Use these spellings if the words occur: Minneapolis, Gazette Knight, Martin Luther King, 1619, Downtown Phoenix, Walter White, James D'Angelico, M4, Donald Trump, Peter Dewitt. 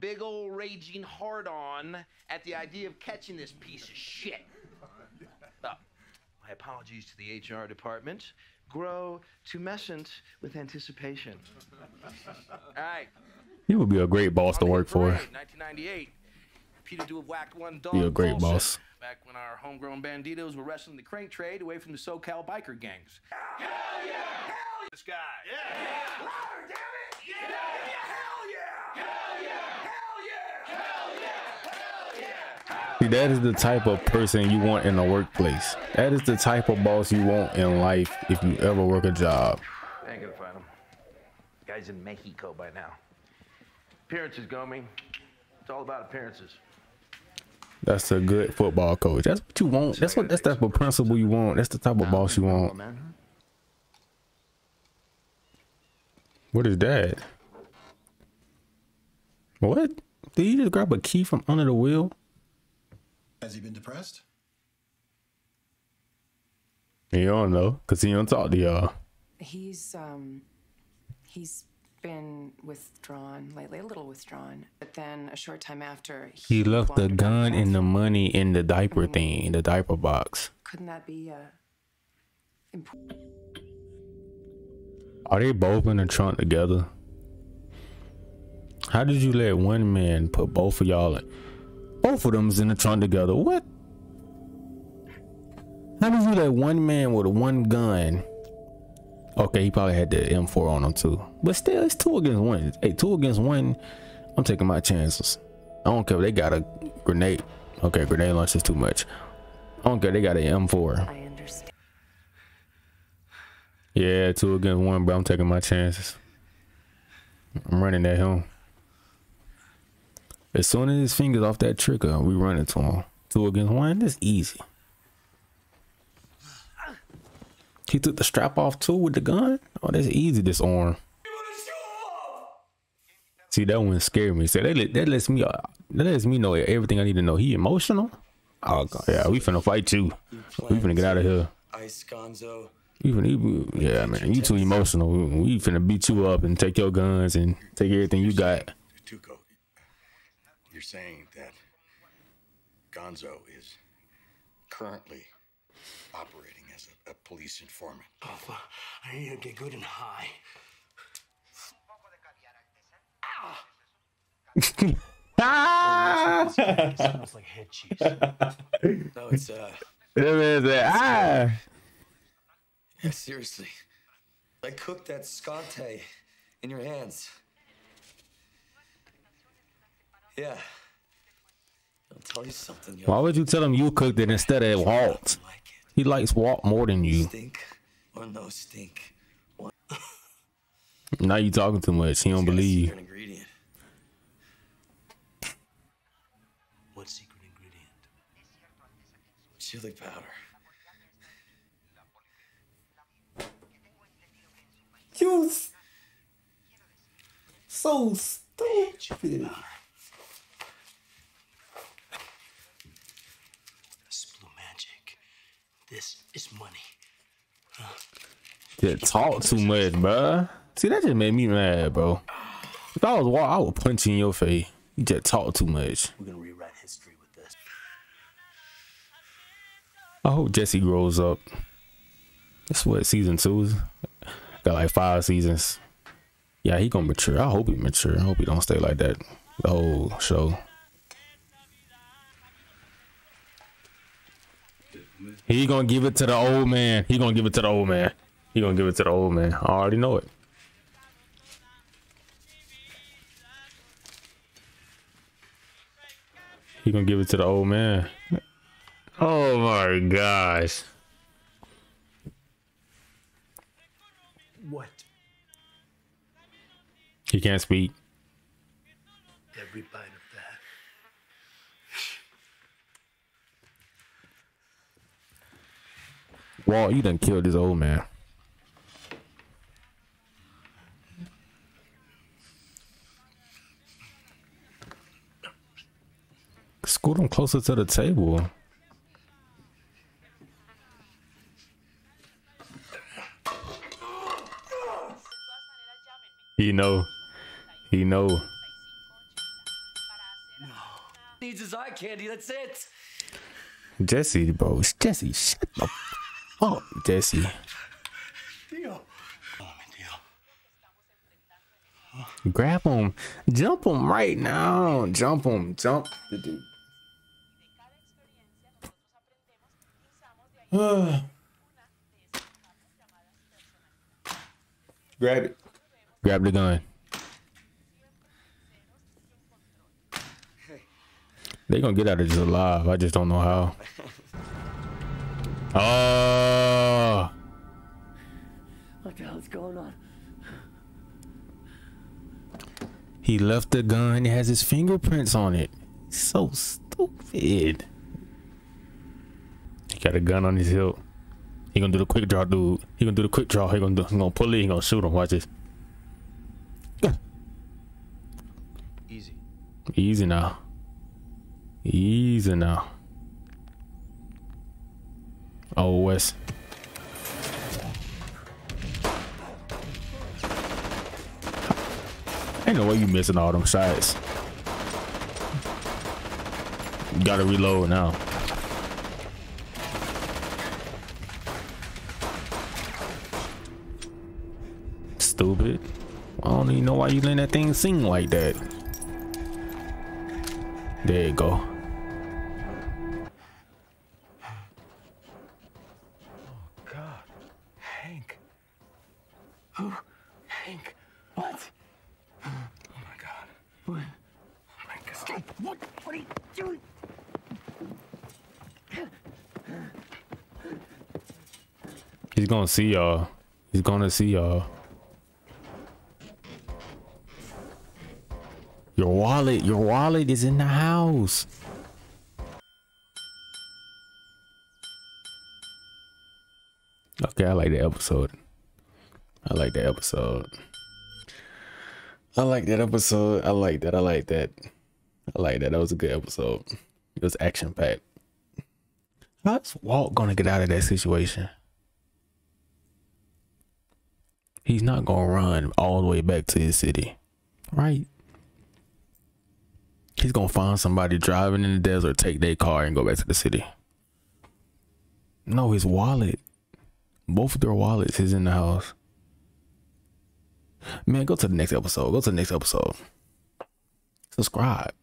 big old raging hard-on at the idea of catching this piece of shit. My apologies to the HR department. Grow tumescent with anticipation. All right. You would be a great boss to work for. 1998. Peter Dewitt whacked one dog. You're a great boss. Back when our homegrown banditos were wrestling the crank trade away from the SoCal biker gangs. Hell yeah! Hell yeah! This guy. Yeah! Yeah! Louder, damn it! Yeah! Yeah! See, that is the type of person you want in the workplace. That is the type of boss you want in life if you ever work a job. I ain't gonna find him. The guy's in Mexico by now. Appearances, Gomi. It's all about appearances. That's a good football coach. That's what you want. That's the type of principal you want. That's the type of boss you want. What is that? What? Did you just grab a key from under the wheel? Has he been depressed? You don't know, cause he don't talk to y'all. He's been withdrawn lately, a little withdrawn. But then a short time after, he left the gun and the money in the diaper thing, the diaper box. Couldn't that be important? Are they both in the trunk together? How did you let one man put both of y'all in? Both of them's in the trunk together. What? How did you let one man with one gun? Okay, he probably had the M4 on him too. But still, it's 2 against 1. Hey, 2 against 1. I'm taking my chances. I don't care if they got a grenade. Okay, grenade launch is too much. I don't care if they got an M4. I understand. Yeah, 2 against 1, but I'm taking my chances. I'm running at him. As soon as his fingers off that trigger, we run into him. 2 against 1, that's easy. He took the strap off too with the gun. Oh, that's easy. This arm. See, that one scared me. So that lets me know everything I need to know. He emotional? Oh God, yeah, we finna fight too. We finna get out of here. Even, yeah, man, you too emotional. We finna beat you up and take your guns and take everything you got. You're saying that Gonzo is currently operating as a police informant. Alpha, I need to get good and high. Ah! Sounds like head cheese. No, it's yeah, seriously, like cook that scante in your hands. Yeah. I'll tell you something. Why would you tell him you cooked it instead of Walt? He likes Walt more than you. Stink or no stink. Now you talking too much. He don't believe. Secret ingredient. What secret ingredient? Chili powder. You so stupid. This is money. You talk too much, bruh. See, that just made me mad, bro. If I was Walt, I would punch you in your face. You just talk too much. We're gonna rewrite history with this. I hope Jesse grows up. That's what season 2 is. Got like 5 seasons. Yeah, he gonna mature. I hope he mature. I hope he don't stay like that the whole show. He gonna give it to the old man. He gonna give it to the old man. He gonna give it to the old man. I already know it. He gonna give it to the old man. Oh my gosh. What? He can't speak. Every bite of that. Walt, you done killed this old man. Scoot him closer to the table. He know. He know. Needs his eye candy, that's it. Jesse, bro. Jesse, shut the fuck up, Jesse. Grab him. Jump him right now. Jump him. Jump the dude. Grab it. Grab the gun. They're gonna get out of this alive. I just don't know how. Oh. What the hell's going on? He left the gun. It has his fingerprints on it. So stupid. He got a gun on his hilt. He gonna do the quick draw, dude. He gonna do the quick draw. He gonna pull it. He gonna shoot him. Watch this. Easy. Easy now. Easy now. Oh, Wes. Ain't no way you missing all them shots. Gotta reload now. Stupid. I don't even know why you letting that thing sing like that. There you go. He's gonna see y'all. He's gonna see y'all. Your wallet is in the house. Okay, I like the episode. I like the episode. I like that episode. I like that. I like that. I like that. That was a good episode. It was action-packed. How's Walt gonna get out of that situation? He's not gonna run all the way back to his city, right? He's gonna find somebody driving in the desert, take their car, and go back to the city. No, his wallet. Both of their wallets is in the house. Man, go to the next episode. Go to the next episode. Subscribe.